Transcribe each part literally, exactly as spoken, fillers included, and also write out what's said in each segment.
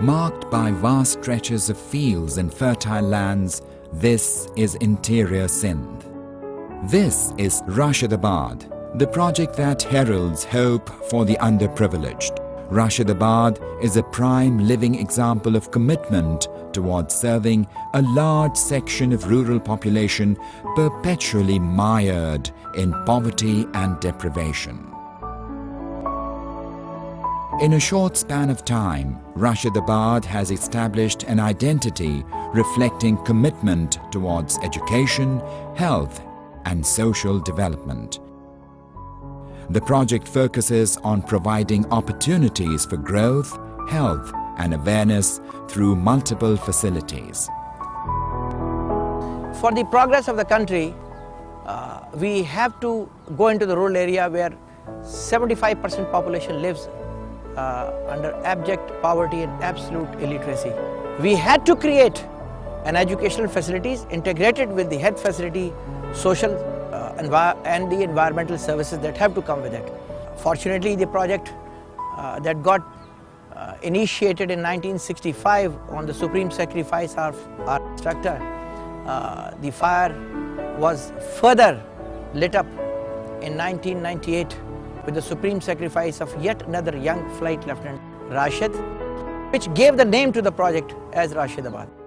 Marked by vast stretches of fields and fertile lands, this is interior Sindh. This is Rashidabad, the project that heralds hope for the underprivileged. Rashidabad is a prime living example of commitment towards serving a large section of rural population perpetually mired in poverty and deprivation. In a short span of time, Rashidabad has established an identity reflecting commitment towards education, health and social development. The project focuses on providing opportunities for growth, health and awareness through multiple facilities. For the progress of the country, uh, we have to go into the rural area where seventy-five percent population lives uh, under abject poverty and absolute illiteracy. We had to create an educational facilities integrated with the health facility, social Uh, and the environmental services that have to come with it. Fortunately, the project uh, that got uh, initiated in nineteen sixty-five on the supreme sacrifice of our instructor, uh, the fire was further lit up in nineteen ninety-eight with the supreme sacrifice of yet another young flight lieutenant, Rashid, which gave the name to the project as Rashidabad.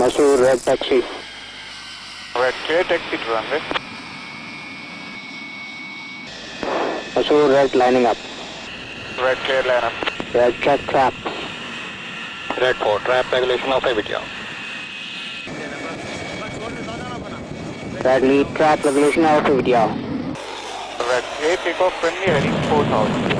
Masur, red taxi. Red K, taxi to runway. Masur, red lining up. Red K, line up. Red check trap. Red four, trap regulation of heavy job. Red lead trap regulation of heavy job. Red K, pick off friendly heading four thousand.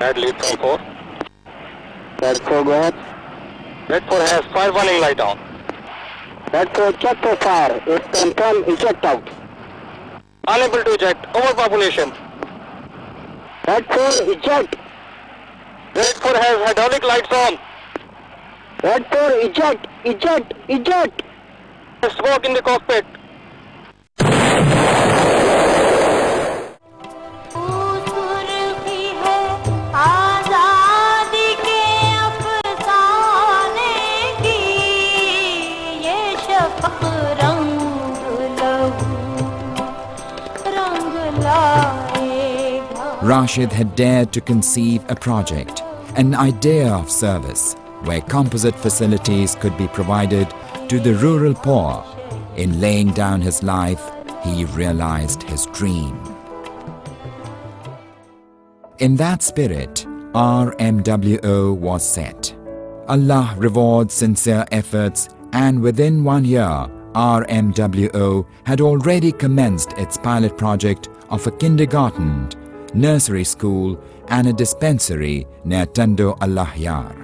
Red lead from four. Red four, go ahead. Red four has fire warning light down. Red four, check for fire. If confirmed, eject out. Unable to eject. Overpopulation. Red four, eject. Red four has hydraulic lights on. Red four, eject. Eject. Eject. Smoke in the cockpit. Rashid had dared to conceive a project, an idea of service, where composite facilities could be provided to the rural poor. In laying down his life, he realized his dream. In that spirit, R M W O was set. Allah rewards sincere efforts, and within one year, R M W O had already commenced its pilot project of a kindergarten, nursery school and a dispensary near Tando Allahyar.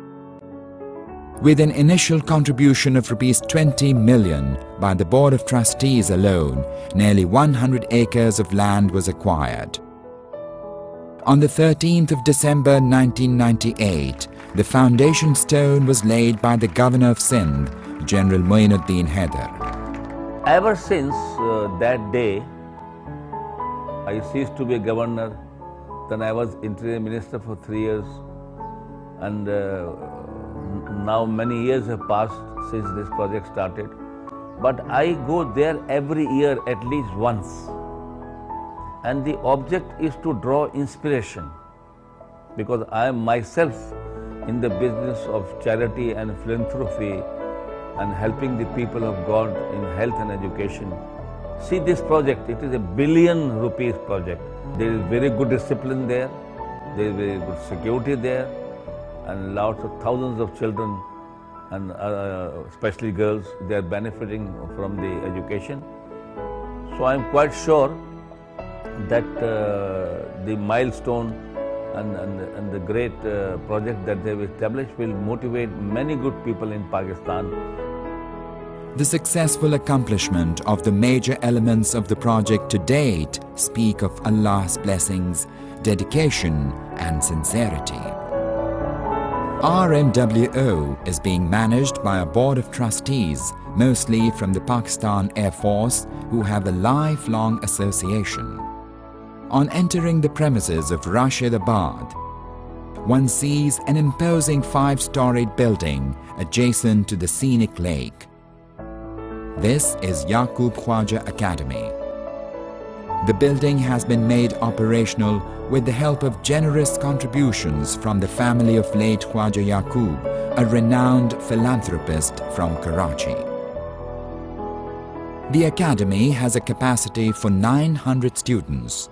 With an initial contribution of rupees twenty million by the Board of Trustees alone, nearly one hundred acres of land was acquired. On the thirteenth of December nineteen ninety-eight, the foundation stone was laid by the Governor of Sindh, General Moinuddin Haider. Ever since uh, that day, I ceased to be a governor. Then I was interior minister for three years, and uh, now many years have passed since this project started. But I go there every year at least once, and the object is to draw inspiration, because I am myself in the business of charity and philanthropy and helping the people of God in health and education. See this project, it is a billion rupees project. There is very good discipline there, there is very good security there, and lots of thousands of children, and uh, especially girls, they are benefiting from the education. So I am quite sure that uh, the milestone and, and, and the great uh, project that they have established will motivate many good people in Pakistan. The successful accomplishment of the major elements of the project to date speak of Allah's blessings, dedication and sincerity. R M W O is being managed by a board of trustees, mostly from the Pakistan Air Force, who have a lifelong association. On entering the premises of Rashidabad, one sees an imposing five-storied building adjacent to the scenic lake. This is Yaqub Khwaja Academy. The building has been made operational with the help of generous contributions from the family of late Khwaja Yaqub, a renowned philanthropist from Karachi. The academy has a capacity for nine hundred students.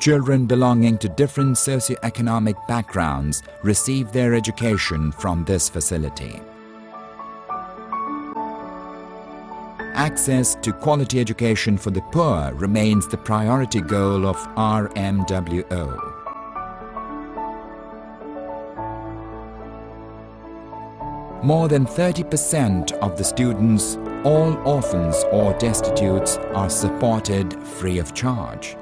Children belonging to different socio-economic backgrounds receive their education from this facility. Access to quality education for the poor remains the priority goal of R M W O. More than thirty percent of the students, all orphans or destitutes, are supported free of charge.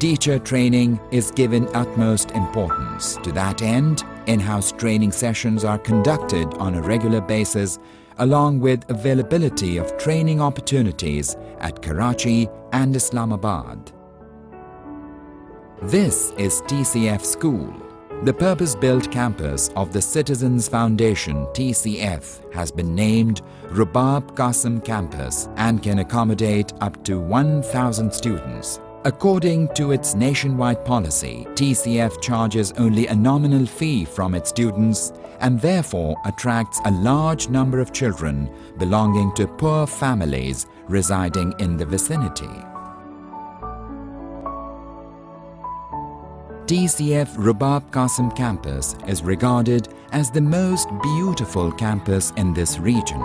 Teacher training is given utmost importance. To that end, in-house training sessions are conducted on a regular basis, along with availability of training opportunities at Karachi and Islamabad. This is T C F School. The purpose-built campus of the Citizens Foundation T C F has been named Rubab Qasim Campus and can accommodate up to one thousand students. According to its nationwide policy, T C F charges only a nominal fee from its students and therefore attracts a large number of children belonging to poor families residing in the vicinity. T C F Rubab Qasim Campus is regarded as the most beautiful campus in this region.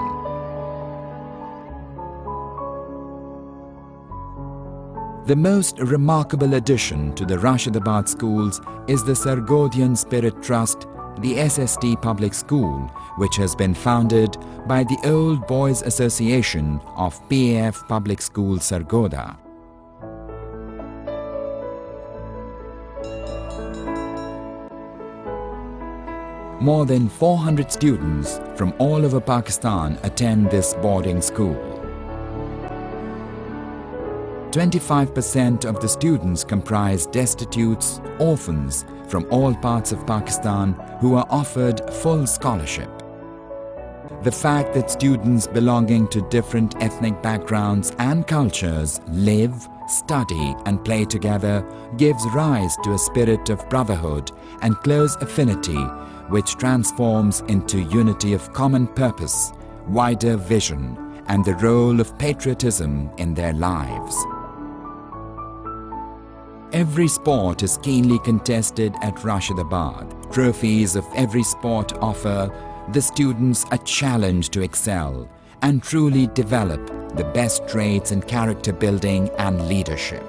The most remarkable addition to the Rashidabad schools is the Sargodhian Spirit Trust, the S S T Public School, which has been founded by the Old Boys Association of P A F Public School Sargoda. More than four hundred students from all over Pakistan attend this boarding school. twenty-five percent of the students comprise destitutes, orphans from all parts of Pakistan who are offered full scholarship. The fact that students belonging to different ethnic backgrounds and cultures live, study and play together gives rise to a spirit of brotherhood and close affinity, which transforms into unity of common purpose, wider vision and the role of patriotism in their lives. Every sport is keenly contested at Rashidabad. Trophies of every sport offer the students a challenge to excel and truly develop the best traits in character building and leadership.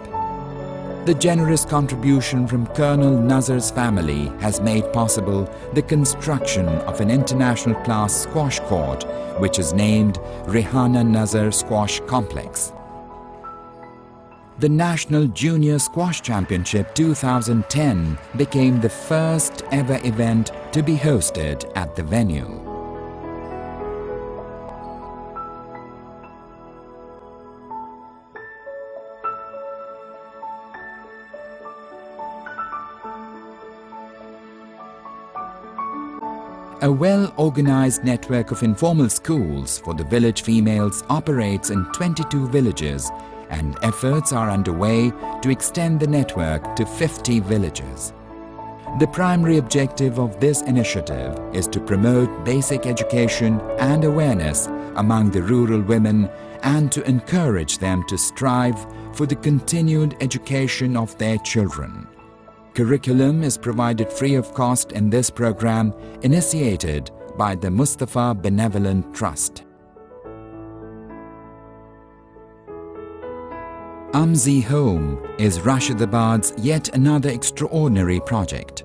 The generous contribution from Colonel Nazar's family has made possible the construction of an international class squash court, which is named Rehana Nazar Squash Complex. The National Junior Squash Championship two thousand ten became the first ever event to be hosted at the venue. A well-organized network of informal schools for the village females operates in twenty-two villages, and efforts are underway to extend the network to fifty villages. The primary objective of this initiative is to promote basic education and awareness among the rural women and to encourage them to strive for the continued education of their children. Curriculum is provided free of cost in this program initiated by the Mustafa Benevolent Trust. Umzi Home is Rashidabad's yet another extraordinary project.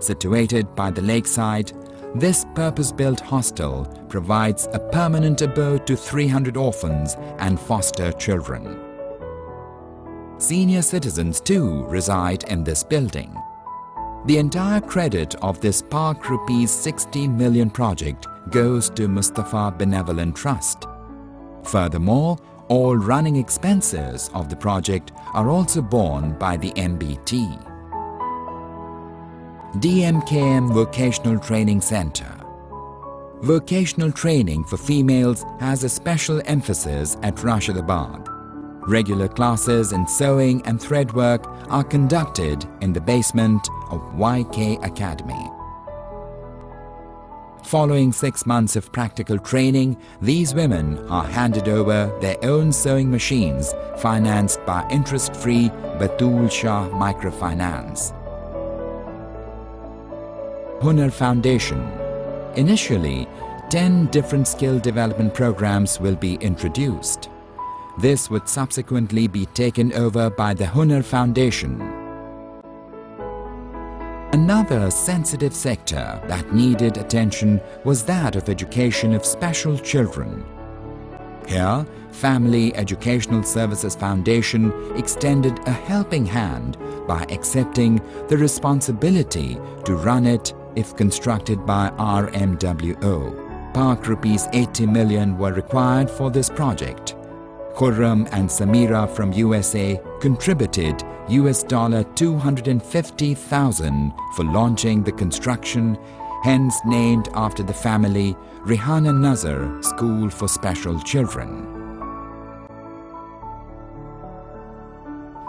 Situated by the lakeside, This purpose-built hostel provides a permanent abode to three hundred orphans and foster children. Senior citizens too reside in this building. The entire credit of this Park Rupees sixty million project goes to Mustafa Benevolent Trust. Furthermore, all running expenses of the project are also borne by the M B T. D M K M Vocational Training Center. Vocational training for females has a special emphasis at Rashidabad. Regular classes in sewing and threadwork are conducted in the basement of Y K Academy. Following six months of practical training, these women are handed over their own sewing machines financed by interest-free Batool Shah Microfinance. Hunar Foundation. Initially, ten different skill development programs will be introduced. This would subsequently be taken over by the Hunar Foundation. Another sensitive sector that needed attention was that of education of special children. Here, Family Educational Services Foundation extended a helping hand by accepting the responsibility to run it if constructed by R M W O. Park rupees eighty million were required for this project. Khurram and Samira from U S A contributed U S dollar two hundred fifty thousand for launching the construction, hence named after the family Rehana Nazar School for Special Children.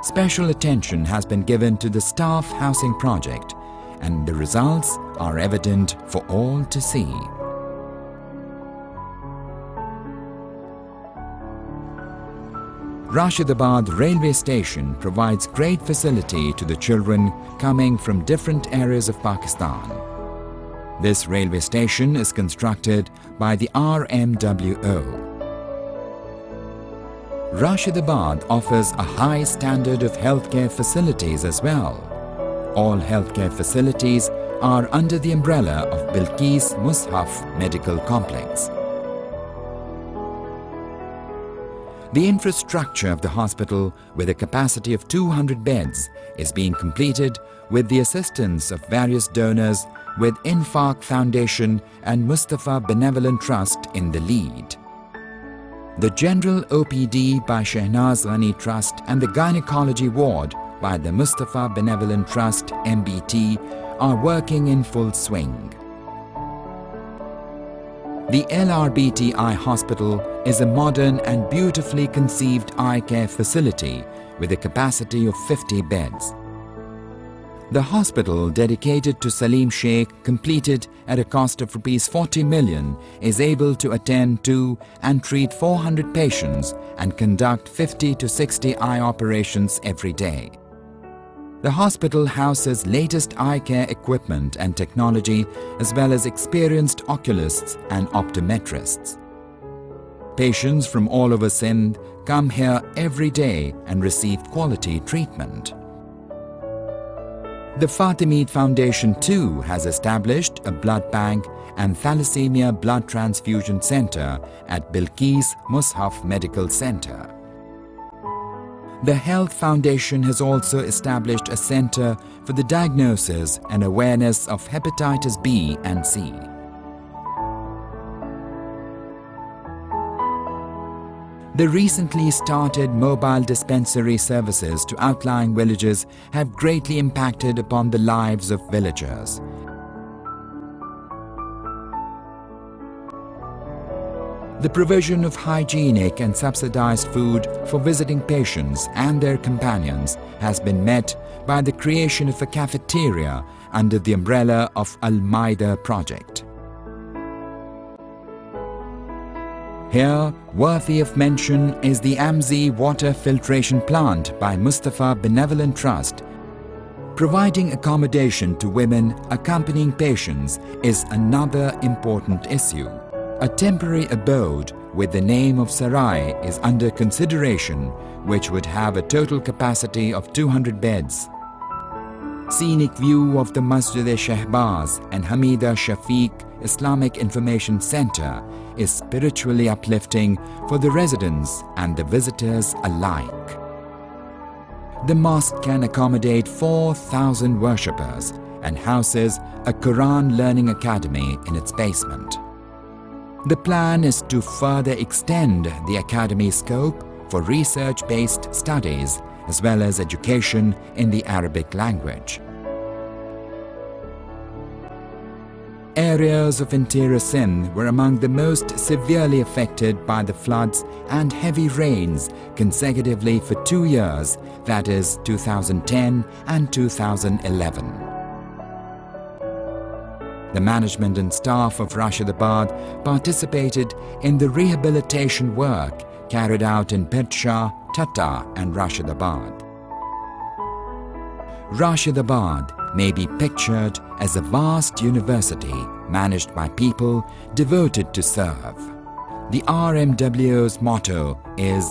Special attention has been given to the staff housing project, and the results are evident for all to see. Rashidabad railway station provides great facility to the children coming from different areas of Pakistan. This railway station is constructed by the R M W O. Rashidabad offers a high standard of healthcare facilities as well. All healthcare facilities are under the umbrella of Bilkis Mushaf Medical Complex. The infrastructure of the hospital, with a capacity of two hundred beds, is being completed with the assistance of various donors, with Infarq Foundation and Mustafa Benevolent Trust in the lead. The General O P D by Shehnaz Ghani Trust and the Gynecology Ward by the Mustafa Benevolent Trust M B T are working in full swing. The L R B T Eye Hospital is a modern and beautifully conceived eye care facility with a capacity of fifty beds. The hospital, dedicated to Salim Sheikh, completed at a cost of rupees forty million, is able to attend to and treat four hundred patients and conduct fifty to sixty eye operations every day. The hospital houses latest eye care equipment and technology, as well as experienced oculists and optometrists. Patients from all over Sindh come here every day and receive quality treatment. The Fatimid Foundation too has established a blood bank and thalassemia blood transfusion center at Bilkis Mushaf Medical Center. The Health Foundation has also established a center for the diagnosis and awareness of hepatitis B and C. The recently started mobile dispensary services to outlying villages have greatly impacted upon the lives of villagers. The provision of hygienic and subsidized food for visiting patients and their companions has been met by the creation of a cafeteria under the umbrella of Al Maida Project. Here, worthy of mention is the A M Z Water Filtration Plant by Mustafa Benevolent Trust. Providing accommodation to women accompanying patients is another important issue. A temporary abode with the name of Sarai is under consideration, which would have a total capacity of two hundred beds. scenic view of the Masjid-e-Shahbaz and Hamida Shafiq Islamic Information Center is spiritually uplifting for the residents and the visitors alike. The mosque can accommodate four thousand worshippers and houses a Quran learning academy in its basement. The plan is to further extend the academy's scope for research-based studies as well as education in the Arabic language. Areas of interior Sindh were among the most severely affected by the floods and heavy rains consecutively for two years, that is two thousand ten and two thousand eleven. The management and staff of Rashidabad participated in the rehabilitation work carried out in Petshah, Tata and Rashidabad. Rashidabad may be pictured as a vast university managed by people devoted to serve. The R M W O's motto is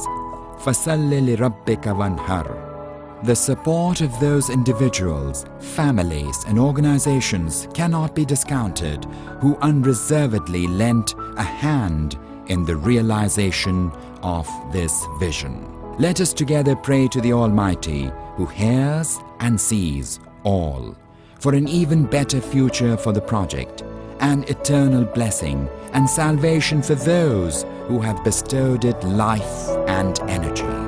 Fasalli lirabbe kavan har. The support of those individuals, families and organizations cannot be discounted who unreservedly lent a hand in the realization of this vision. Let us together pray to the Almighty who hears and sees all, for an even better future for the project, an eternal blessing and salvation for those who have bestowed it life and energy.